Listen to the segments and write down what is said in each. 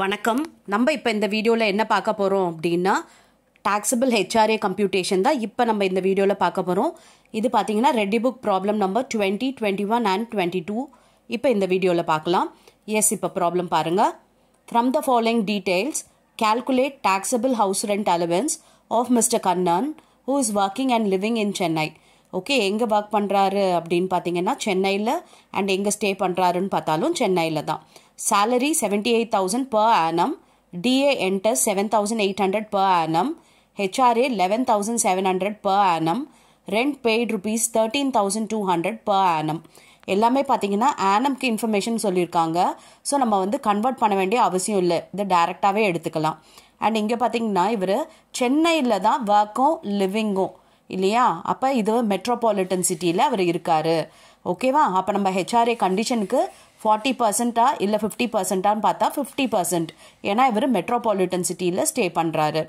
வணக்கம். நம்ம இப்போ இந்த வீடியோவில் என்ன பார்க்க போகிறோம் அப்படின்னா taxable HRA computation தான் இப்போ நம்ம இந்த வீடியோவில் பார்க்க போகிறோம். இது பார்த்தீங்கன்னா Reddy book problem number 20, 21 and 22 இப்போ இந்த வீடியோவில் பார்க்கலாம். எஸ், இப்போ ப்ராப்ளம் பாருங்கள். From the following details, calculate taxable house rent allowance of Mr. Kannan, who is working and living in Chennai. Okay, எங்கே ஒர்க் பண்ணுறாரு அப்படின்னு பார்த்தீங்கன்னா சென்னையில், அண்ட் எங்கே ஸ்டே பண்ணுறாருன்னு பார்த்தாலும் சென்னையில் தான். Salary 78,000 per annum, DA enters 7,800 per annum, HRA 11,700 per annum, rent paid rupees 13,200 per annum. எல்லாமே பார்த்தீங்கன்னா ஆனம்க்கு இன்ஃபர்மேஷன் சொல்லியிருக்காங்க. ஸோ நம்ம வந்து கன்வெர்ட் பண்ண வேண்டிய அவசியம் இல்லை, இதை டைரெக்டாகவே எடுத்துக்கலாம். அண்ட் இங்கே பார்த்தீங்கன்னா இவர் சென்னையில் தான் ஒர்க்கும் லிவிங்கும் இல்லையா, அப்போ இது மெட்ரோபாலிட்டன் சிட்டியில் அவர் இருக்கார். ஓகேவா, அப்போ நம்ம ஹெச்ஆர்ஏ கண்டிஷனுக்கு 40% இல்லை 50% பார்த்தா 50%, ஏன்னா இவர் மெட்ரோபாலிட்டன் சிட்டியில் ஸ்டே பண்ணுறாரு.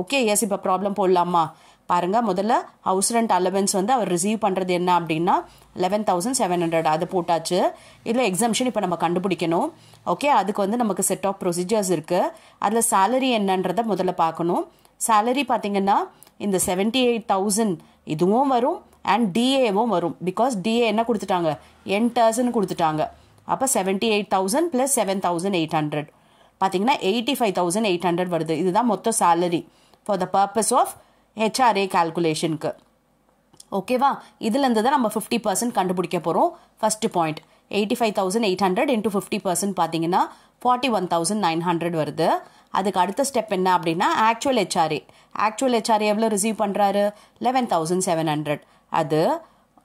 ஓகே, எஸ், இப்போ ப்ராப்ளம் போடலாமா பாருங்கள். முதல்ல ஹவுஸ் ரெண்ட் அலவன்ஸ் வந்து அவர் ரிசீவ் பண்ணுறது என்ன அப்படின்னா 11,700, அது போட்டாச்சு. இல்லை எக்ஸம்ஷன் இப்போ நம்ம கண்டுபிடிக்கணும். ஓகே, அதுக்கு வந்து நமக்கு செட் ஆஃப் ப்ரொசீஜர்ஸ் இருக்குது. அதில் சேலரி என்னன்றதை முதல்ல பார்க்கணும். சேலரி பார்த்திங்கன்னா இந்த 78,000 இதுவும் வரும், அண்ட் டிஏவும் வரும். பிகாஸ் டிஏ என்ன கொடுத்துட்டாங்க, என்டர்ஸ்ன்னு கொடுத்துட்டாங்க. அப்போ 78,000 ப்ளஸ் 7,800 பார்த்திங்கன்னா 85,800 வருது. இதுதான் மொத்த salary for the purpose of HRA கால்குலேஷனுக்கு. ஓகேவா, இதுலேருந்து தான் நம்ம 50% கண்டுபிடிக்க போகிறோம். ஃபஸ்ட்டு பாயிண்ட், 85,800 இன்ட்டு 50% பார்த்தீங்கன்னா 41,900 வருது. அதுக்கு அடுத்த ஸ்டெப் என்ன அப்படின்னா ஆக்சுவல் ஹெச்ஆர்ஏ. ஆக்சுவல் ஹெச்ஆர்ஏ எவ்வளோ ரிசீவ் பண்ணுறாரு, 11,700. அது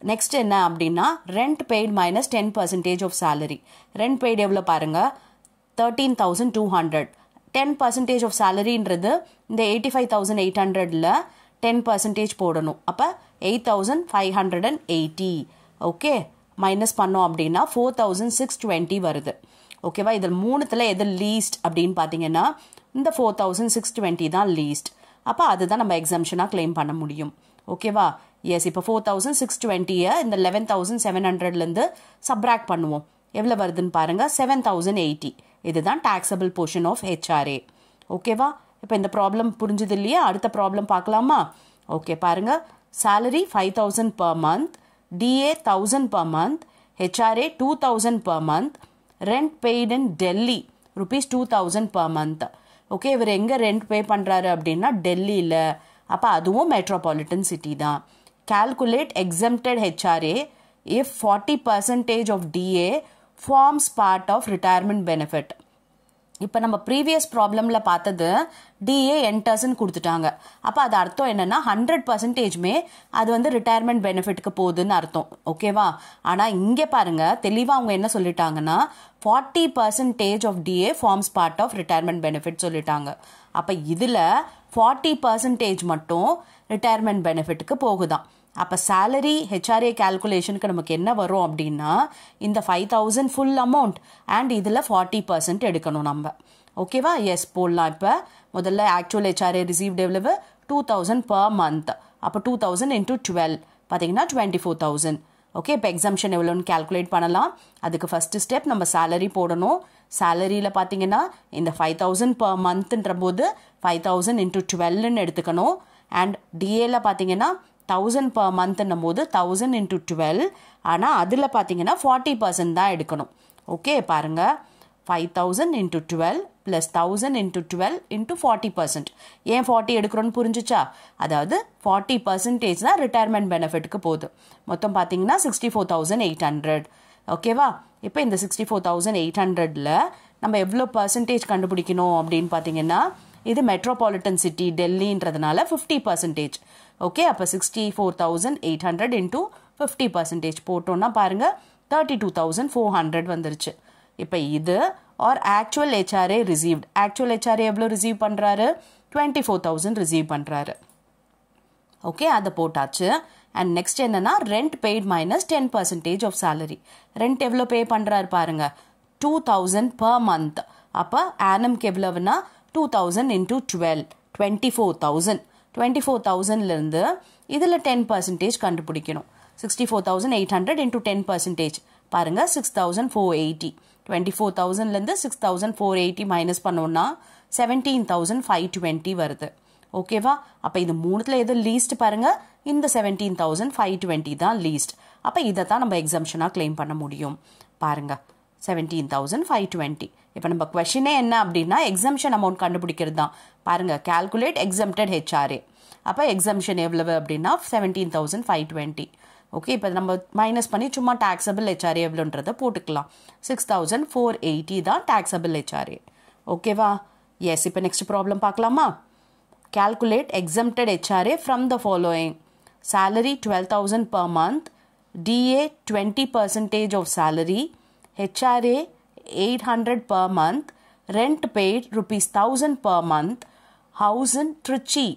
நெக்ஸ்ட் என்ன அப்படின்னா rent paid minus 10% of salary. Rent paid எவ்வளோ பாருங்கள், 13,200. 10% ஆஃப் சேலரின்றது இந்த 85,800ல் 10% போடணும். அப்போ 8,580. ஓகே, மைனஸ் பண்ணோம் அப்படின்னா 4,620 வருது. ஓகேவா, இதில் மூணுத்தில் எது லீஸ்ட் அப்படின்னு பார்த்தீங்கன்னா இந்த 4,620 தான் லீஸ்ட். அப்போ அதுதான் நம்ம எக்ஸம்ஷனாக கிளைம் பண்ண முடியும். ஓகேவா, எஸ், இப்போ 4,620 இந்த 11,700லேருந்து சப்ராக்ட் பண்ணுவோம். எவ்வளோ வருதுன்னு பாருங்கள், 7,080. இதுதான் taxable portion of HRA. ஓகேவா, இப்போ இந்த ப்ராப்ளம் புரிஞ்சுது இல்லையா? அடுத்த ப்ராப்ளம் பார்க்கலாமா? ஓகே பாருங்கள். Salary 5,000 per month, DA 1,000 per month, HRA 2,000 per month, rent paid in Delhi rupees 2,000 per month. Okay, இவர் எங்கே ரெண்ட் பே பண்ணுறாரு அப்படின்னா டெல்லியில். அப்போ அதுவும் மெட்ரோபாலிட்டன் சிட்டி தான். Calculate exempted HRA if 40% of DA forms part of retirement benefit. இப்போ நம்ம ப்ரீவியஸ் ப்ராப்ளமில் பார்த்தது டிஏ என்டர்ஸ்ன்னு கொடுத்துட்டாங்க. அப்போ அது அர்த்தம் என்னென்னா 100% அது வந்து ரிட்டையர்மெண்ட் பெனிஃபிட்க்கு போகுதுன்னு அர்த்தம். ஓகேவா, ஆனால் இங்கே பாருங்கள் தெளிவாக அவங்க என்ன சொல்லிட்டாங்கன்னா 40% of DA forms part of retirement benefit சொல்லிட்டாங்க. அப்போ இதில் 40% மட்டும் ரிட்டையர்மெண்ட் பெனிஃபிட்க்கு போகுதான். அப்போ சேலரி ஹெச்ஆர்ஏ கால்குலேஷனுக்கு நமக்கு என்ன வரும் அப்படின்னா இந்த 5,000 ஃபுல் அமௌண்ட் அண்ட் இதில் 40% எடுக்கணும் நம்ம. ஓகேவா, எஸ், போடலாம். இப்போ முதல்ல ஆக்சுவல் ஹெச்ஆர்ஏ ரிசீவ் எவ்வளவு, 2,000 per month. அப்போ 2,000 into 12 பார்த்தீங்கன்னா 24,000. ஓகே, இப்போ எக்ஸம்ஷன் எவ்வளோன்னு கால்குலேட் பண்ணலாம். அதுக்கு ஃபஸ்ட்டு ஸ்டெப் நம்ம சேலரி போடணும். சேலரியில் பார்த்தீங்கன்னா இந்த 5,000 per monthன்ற போது 5,000 into 12 எடுத்துக்கணும். அண்ட் டிஏல பார்த்தீங்கன்னா 1,000 per monthன்னும் போது 1,000 into 12, ஆனால் அதில் பார்த்தீங்கன்னா 40% தான் எடுக்கணும். ஓகே பாருங்கள், 5,000 into 12 ப்ளஸ் 1,000 into 12 into 40%. ஏன் 40 எடுக்கிறோன்னு புரிஞ்சிச்சா? அதாவது 40% தான் ரிட்டையர்மெண்ட் பெனிஃபிட்க்கு போகுது. மொத்தம் பார்த்தீங்கன்னா 64,800. ஓகேவா, இப்போ இந்த 64,800ல் நம்ம எவ்வளோ பர்சன்டேஜ் கண்டுபிடிக்கணும் அப்படின்னு பார்த்தீங்கன்னா இது மெட்ரோபாலிட்டன் சிட்டி டெல்லின்றதுனால 50%. ஓகே, அப்போ 64,800 into 50% போட்டோன்னா பாருங்கள் 32,400 வந்துருச்சு. இப்போ இது R actual HRA received. Actual HRA எவ்வளோ ரிசீவ் பண்ணுறாரு, 24,000 ரிசீவ் பண்ணுறாரு. ஓகே, அதை போட்டாச்சு. அண்ட் நெக்ஸ்ட் என்னென்னா rent paid minus 10% of salary. Rent எவ்வளோ பே பண்ணுறாரு பாருங்கள், 2,000 per month. அப்போ ஆனம்க்கு எவ்வளவுன்னா 2,000 into 12, 24,000. 24,000லேருந்து இதில் 10% கண்டுபிடிக்கணும். 64,800 into 10% பாருங்கள் 6,480. 24,000 ல இருந்து 6,480 minus பண்ணோம்னா 17,520 வருது. ஓகேவா? அப்ப இது மூணுத்துல எது லீஸ்ட் பாருங்க. இந்த 17,520 தான் லீஸ்ட். அப்ப இத தான் நம்ம எக்ஸம்ஷனா க்ளைம் பண்ண முடியும். பாருங்க 17,520. If we question exemption amount calculate exempted HRA. Appa exemption is 17,520. Okay, now minus taxable HRA 6,480 taxable HRA. Okay, va? Yes, ipa next problem paakalaama. Calculate exempted HRA from the following: salary 12,000 per month, DA 20% of salary, HRA 800 per month, rent paid rupees 1000 per month, house in Trichy.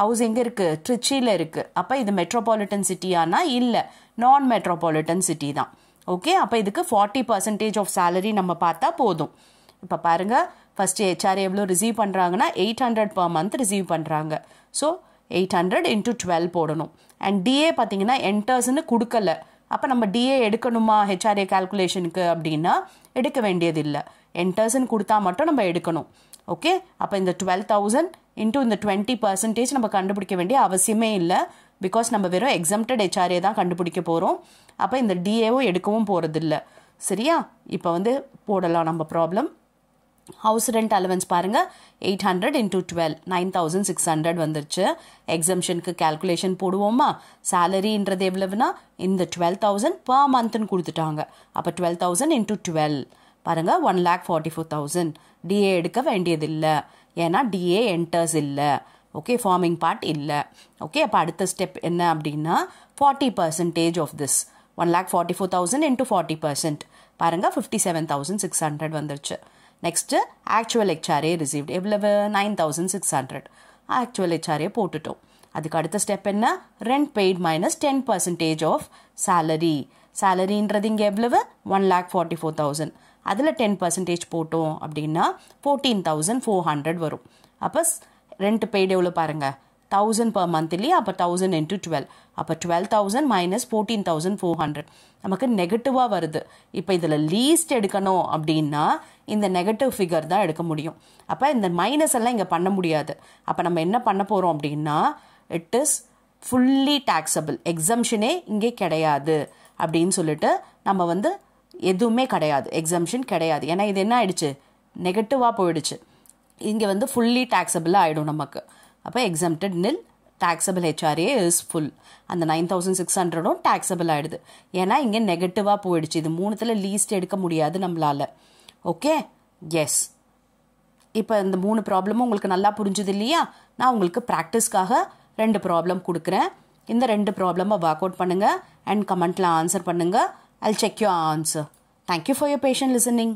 House எங்க இருக்கு? Trichyல இருக்கு. அப்ப இது metropolitan city ஆனா இல்ல, non metropolitan city தான். Okay, அப்ப இதுக்கு 40% of salary நம்ம பார்த்தா போதும். இப்ப பாருங்க, first HRA எவ்வளவு ரிசீவ் பண்றாங்கன்னா 800 per month ரிசீவ் பண்றாங்க. சோ 800 into 12 போடணும். And DA பாத்தீங்கன்னா enters னு கொடுக்கல. அப்ப நம்ம DA எடுக்கணுமா HRA calculationக்கு அப்படினா எடுக்க வேண்டியது இல்ல. Enters னு கொடுத்தா மட்டும் நம்ம எடுக்கணும். ஓகே, அப்ப இந்த 12000 into இந்த 20% நம்ம கண்டுபிடிக்க வேண்டிய அவசியமே இல்ல. because நம்ம வெறும் exempted HRA தான் கண்டுபிடிக்க போறோம். அப்ப இந்த DA ஓ எடுக்கவும் போறது இல்ல. சரியா? இப்ப வந்து போடலாம் நம்ம problem. House rent allowance பாருங்க 800 into 12 9600 வந்துருச்சு. Exemption க்கு calculation போடுவோமா? salary இன்றது எவ்வளவுனா இந்த 12,000 per month னு கொடுத்துட்டாங்க. அப்ப 12,000 into 12 பாருங்க 1,44,000. DA எடுக்க வேண்டியது இல்ல. ஏன்னா DA enters இல்ல. ஓகே, forming part இல்ல. ஓகே, அப்ப அடுத்த step என்ன அப்படினா 40% of this 1,44,000 into 40% பாருங்க 57,600 வந்துருச்சு. Next, actual HRA received எவ்வளவு 9,600. Actual HRA போட்டுட்டோம். அதுக்கு அடுத்த ஸ்டெப் என்ன? rent paid minus 10% of salary. salary இன்றது இங்க எவ்வளவு 1,44,000. அதுல 10% போட்டோம் அப்படினா 14,400 வரும். அப்ப rent paid எவ்வளவு பாருங்க 1000 per month இல்லையா? அப்ப 1000 into 12. அப்ப 12,000 minus 14,400 நமக்கு நெகட்டிவா வருது. இப்போ இதுல லீஸ்ட் எடுக்கணும் அப்படினா இந்த நெகட்டிவ் ஃபிகர் தான் எடுக்க முடியும். அப்ப இந்த மைனஸ் எல்லாம் இங்க பண்ண முடியாது. அப்ப நம்ம என்ன பண்ண போறோம் அப்படினா it is fully taxable. exemption இங்கே கிடையாது அப்படினு சொல்லிட்டு நம்ம வந்து எதுமே கிடையாது. exemption கிடையாது. ஏனா இது என்ன ஆயிடுச்சு? நெகட்டிவா போயிடுச்சு. இங்க வந்து fully taxable ஆயிடும் நமக்கு. அப்ப exempted nil, taxable HRA is full. And the 9600 on taxable ஆயிடுது. ஏனா இங்க நெகட்டிவா போயிடுச்சு. இது மூணுத்துல லீஸ்ட் எடுக்க முடியாது நம்மளால. Okay, yes. இப்போ இந்த மூணு ப்ராப்ளமும் உங்களுக்கு நல்லா புரிஞ்சது இல்லையா? நான் உங்களுக்கு ப்ராக்டிஸ்க்காக ரெண்டு ப்ராப்ளம் கொடுக்குறேன். இந்த ரெண்டு ப்ராப்ளமை ஒர்க் அவுட் பண்ணுங்க அண்ட் கமெண்ட்ல ஆன்சர் பண்ணுங்க. I'll check your answer. Thank you for your patient listening.